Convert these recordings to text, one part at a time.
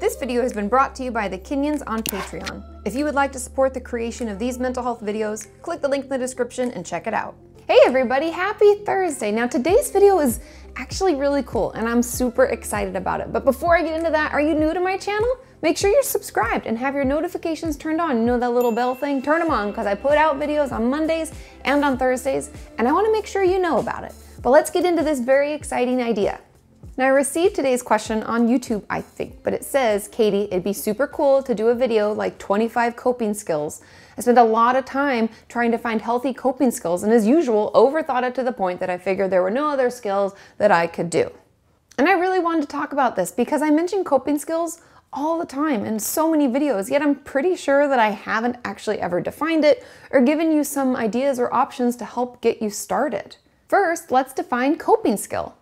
This video has been brought to you by the Kinions on Patreon. If you would like to support the creation of these mental health videos, click the link in the description and check it out. Hey everybody, happy Thursday. Now today's video is actually really cool and I'm super excited about it. But before I get into that, are you new to my channel? Make sure you're subscribed and have your notifications turned on. You know that little bell thing? Turn them on because I put out videos on Mondays and on Thursdays and I want to make sure you know about it. But let's get into this very exciting idea. Now I received today's question on YouTube, I think, but it says, Katie, it'd be super cool to do a video like 25 coping skills. I spent a lot of time trying to find healthy coping skills and as usual, overthought it to the point that I figured there were no other skills that I could do. And I really wanted to talk about this because I mention coping skills all the time in so many videos, yet I'm pretty sure that I haven't actually ever defined it or given you some ideas or options to help get you started. First, let's define coping skill.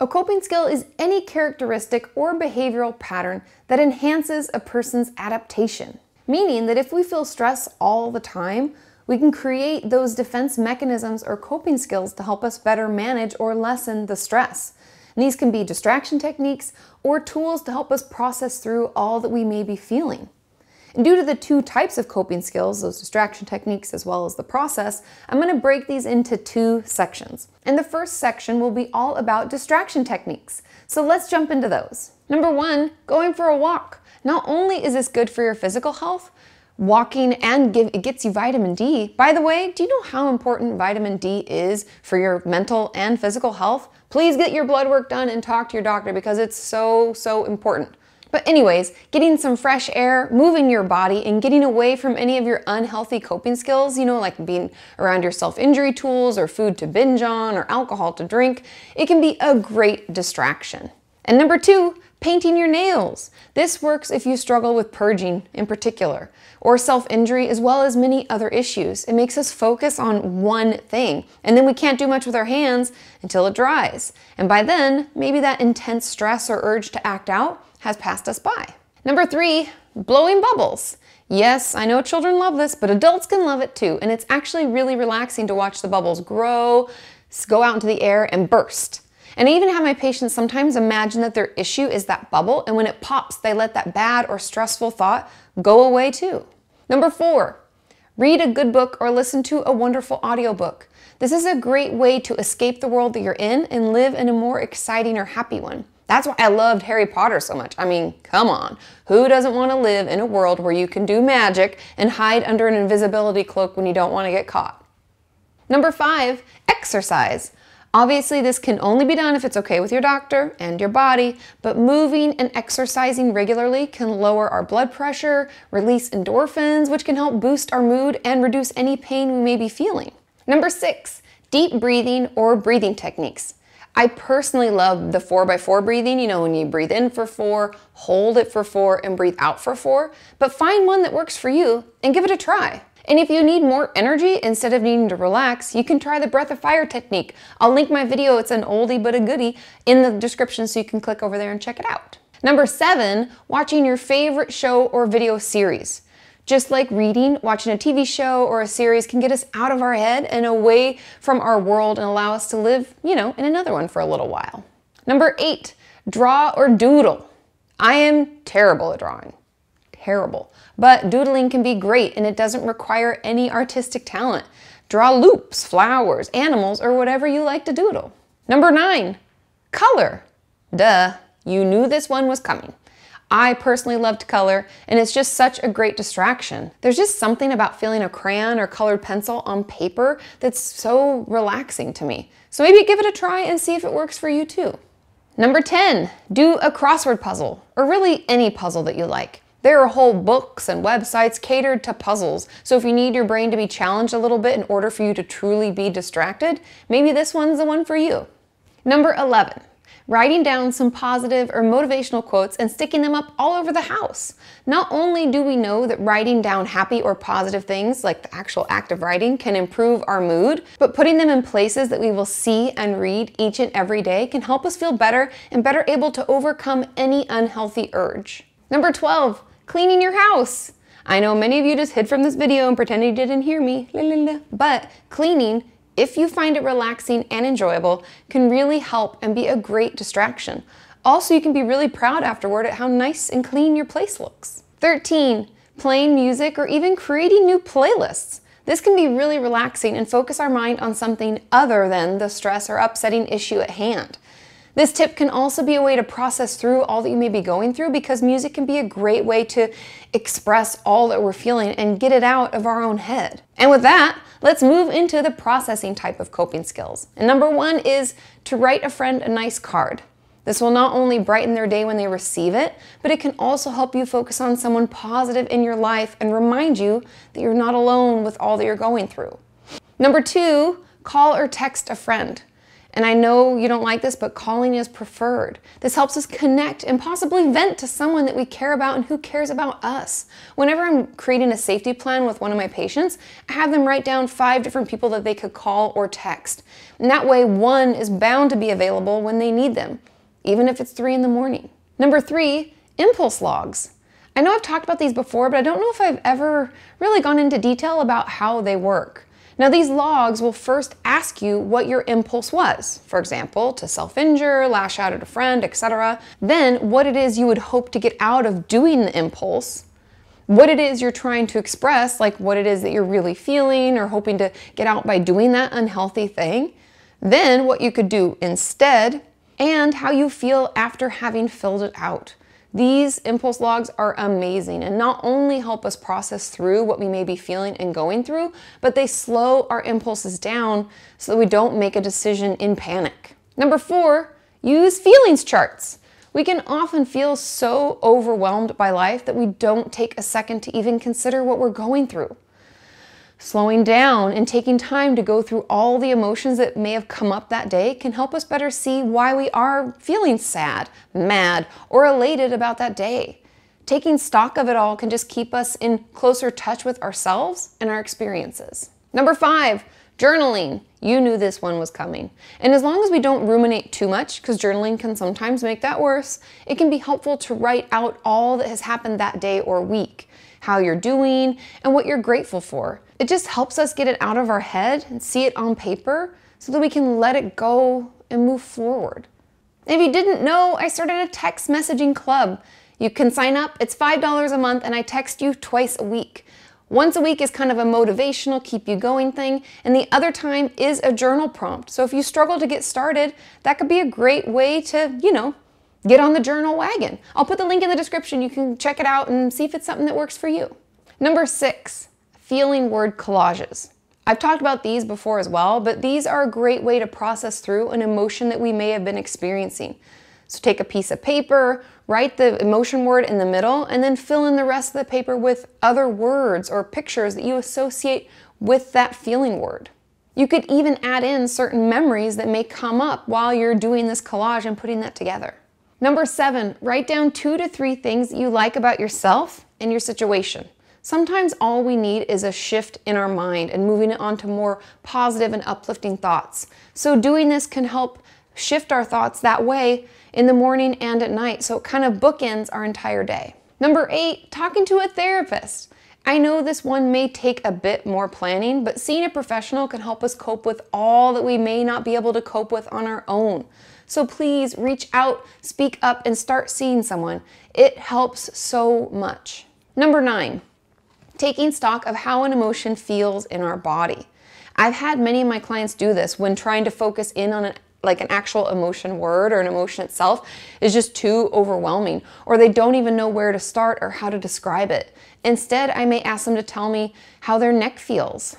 A coping skill is any characteristic or behavioral pattern that enhances a person's adaptation. Meaning that if we feel stress all the time, we can create those defense mechanisms or coping skills to help us better manage or lessen the stress. And these can be distraction techniques or tools to help us process through all that we may be feeling. And due to the two types of coping skills, those distraction techniques as well as the process, I'm going to break these into two sections. And the first section will be all about distraction techniques. So let's jump into those. Number one, going for a walk. Not only is this good for your physical health, walking and it gets you vitamin D. By the way, do you know how important vitamin D is for your mental and physical health? Please get your blood work done and talk to your doctor because it's so important. But anyways, getting some fresh air, moving your body, and getting away from any of your unhealthy coping skills, you know, like being around your self-injury tools or food to binge on or alcohol to drink, it can be a great distraction. And number two, painting your nails. This works if you struggle with purging in particular, or self-injury as well as many other issues. It makes us focus on one thing, and then we can't do much with our hands until it dries. And by then, maybe that intense stress or urge to act out has passed us by. Number three, blowing bubbles. Yes, I know children love this, but adults can love it too. And it's actually really relaxing to watch the bubbles grow, go out into the air and burst. And I even have my patients sometimes imagine that their issue is that bubble. And when it pops, they let that bad or stressful thought go away too. Number four, read a good book or listen to a wonderful audiobook. This is a great way to escape the world that you're in and live in a more exciting or happy one. That's why I loved Harry Potter so much. I mean, come on. Who doesn't want to live in a world where you can do magic and hide under an invisibility cloak when you don't want to get caught? Number five, exercise. Obviously, this can only be done if it's okay with your doctor and your body, but moving and exercising regularly can lower our blood pressure, release endorphins, which can help boost our mood and reduce any pain we may be feeling. Number six, deep breathing or breathing techniques. I personally love the 4x4 breathing, you know, when you breathe in for 4, hold it for 4, and breathe out for 4, but find one that works for you and give it a try. And if you need more energy instead of needing to relax, you can try the Breath of Fire technique. I'll link my video, it's an oldie but a goodie, in the description so you can click over there and check it out. Number seven, watching your favorite show or video series. Just like reading, watching a TV show or a series can get us out of our head and away from our world and allow us to live, you know, in another one for a little while. Number eight, draw or doodle. I am terrible at drawing. Terrible. But doodling can be great and it doesn't require any artistic talent. Draw loops, flowers, animals, or whatever you like to doodle. Number nine, color. Duh, you knew this one was coming. I personally loved color and it's just such a great distraction. There's just something about feeling a crayon or colored pencil on paper that's so relaxing to me. So maybe give it a try and see if it works for you too. Number 10, do a crossword puzzle or really any puzzle that you like. There are whole books and websites catered to puzzles. So if you need your brain to be challenged a little bit in order for you to truly be distracted, maybe this one's the one for you. Number 11. Writing down some positive or motivational quotes and sticking them up all over the house. Not only do we know that writing down happy or positive things, like the actual act of writing, can improve our mood, but putting them in places that we will see and read each and every day can help us feel better and better able to overcome any unhealthy urge. Number 12, cleaning your house. I know many of you just hid from this video and pretended you didn't hear me, but cleaning, if you find it relaxing and enjoyable, can really help and be a great distraction. Also, you can be really proud afterward at how nice and clean your place looks. 13, playing music or even creating new playlists. This can be really relaxing and focus our mind on something other than the stress or upsetting issue at hand. This tip can also be a way to process through all that you may be going through, because music can be a great way to express all that we're feeling and get it out of our own head. And with that, let's move into the processing type of coping skills. And number one is to write a friend a nice card. This will not only brighten their day when they receive it, but it can also help you focus on someone positive in your life and remind you that you're not alone with all that you're going through. Number two, call or text a friend. And I know you don't like this, but calling is preferred. This helps us connect and possibly vent to someone that we care about and who cares about us. Whenever I'm creating a safety plan with one of my patients, I have them write down 5 different people that they could call or text. And that way, one is bound to be available when they need them, even if it's 3 in the morning. Number 3, impulse logs. I know I've talked about these before, but I don't know if I've ever really gone into detail about how they work. Now, these logs will first ask you what your impulse was. For example, to self-injure, lash out at a friend, etc. Then what it is you would hope to get out of doing the impulse, what it is you're trying to express, like what it is that you're really feeling or hoping to get out by doing that unhealthy thing, then what you could do instead, and how you feel after having filled it out. These impulse logs are amazing and not only help us process through what we may be feeling and going through, but they slow our impulses down so that we don't make a decision in panic. Number 4, use feelings charts. We can often feel so overwhelmed by life that we don't take a second to even consider what we're going through. Slowing down and taking time to go through all the emotions that may have come up that day can help us better see why we are feeling sad, mad, or elated about that day. Taking stock of it all can just keep us in closer touch with ourselves and our experiences. Number 5, journaling. You knew this one was coming. And as long as we don't ruminate too much, because journaling can sometimes make that worse, it can be helpful to write out all that has happened that day or week, how you're doing, and what you're grateful for. It just helps us get it out of our head and see it on paper so that we can let it go and move forward. If you didn't know, I started a text messaging club. You can sign up, it's $5 a month, and I text you twice a week. Once a week is kind of a motivational, keep you going thing, and the other time is a journal prompt. So if you struggle to get started, that could be a great way to, get on the journal wagon. I'll put the link in the description. You can check it out and see if it's something that works for you. Number 6, feeling word collages. I've talked about these before as well, but these are a great way to process through an emotion that we may have been experiencing. So take a piece of paper, write the emotion word in the middle, and then fill in the rest of the paper with other words or pictures that you associate with that feeling word. You could even add in certain memories that may come up while you're doing this collage and putting that together. Number 7, write down 2 to 3 things that you like about yourself and your situation. Sometimes all we need is a shift in our mind and moving it on to more positive and uplifting thoughts. So doing this can help shift our thoughts that way in the morning and at night, so it kind of bookends our entire day. Number 8, talking to a therapist. I know this one may take a bit more planning, but seeing a professional can help us cope with all that we may not be able to cope with on our own. So please reach out, speak up, and start seeing someone. It helps so much. Number 9, taking stock of how an emotion feels in our body. I've had many of my clients do this when trying to focus in on an actual emotion word or an emotion itself is just too overwhelming, or they don't even know where to start or how to describe it. Instead, I may ask them to tell me how their neck feels.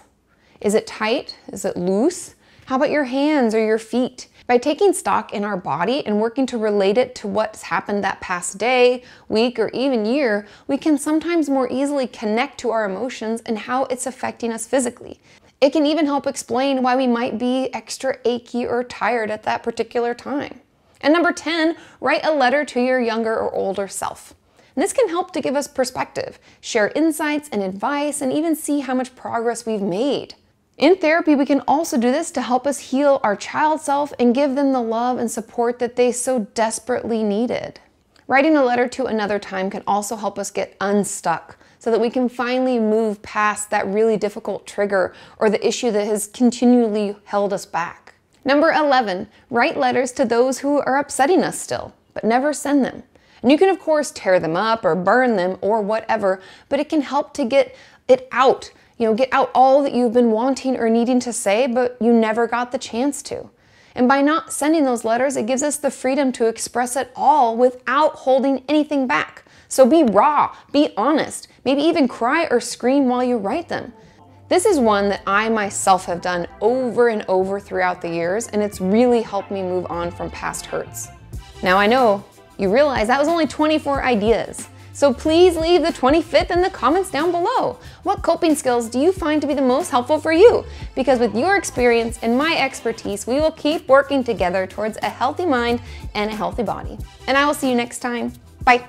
Is it tight? Is it loose? How about your hands or your feet? By taking stock in our body and working to relate it to what's happened that past day, week, or even year, we can sometimes more easily connect to our emotions and how it's affecting us physically. It can even help explain why we might be extra achy or tired at that particular time. And number 10, write a letter to your younger or older self. And this can help to give us perspective, share insights and advice, and even see how much progress we've made. In therapy, we can also do this to help us heal our child self and give them the love and support that they so desperately needed. Writing a letter to another time can also help us get unstuck so that we can finally move past that really difficult trigger or the issue that has continually held us back. Number 11, write letters to those who are upsetting us still. but never send them. And you can of course tear them up or burn them or whatever, but it can help to get it out. You know, get out all that you've been wanting or needing to say, but you never got the chance to. And by not sending those letters, it gives us the freedom to express it all without holding anything back. So be raw, be honest, maybe even cry or scream while you write them. This is one that I myself have done over and over throughout the years, and it's really helped me move on from past hurts. Now I know you realize that was only 24 ideas. So please leave the 25th in the comments down below. What coping skills do you find to be the most helpful for you? Because with your experience and my expertise, we will keep working together towards a healthy mind and a healthy body. And I will see you next time. Bye.